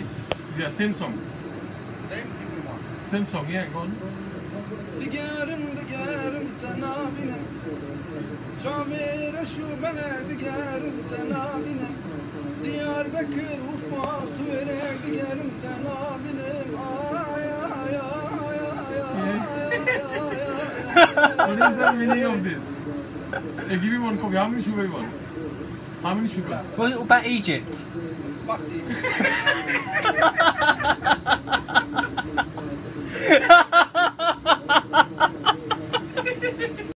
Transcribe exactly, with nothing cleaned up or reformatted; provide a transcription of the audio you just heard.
Same? Yeah, same song. Same, if you want. Same song, yeah, go on. Digarım digarım tenabinem, Çavere şu bele digarım tenabinem, Diyarbakır Urfa Suvere digarım tenabinem, ay ay ay ay ay ay. What is the meaning of this? Hey, give me one copy, how many sugar you want? How many sugar? What about Egypt? Fuck Egypt.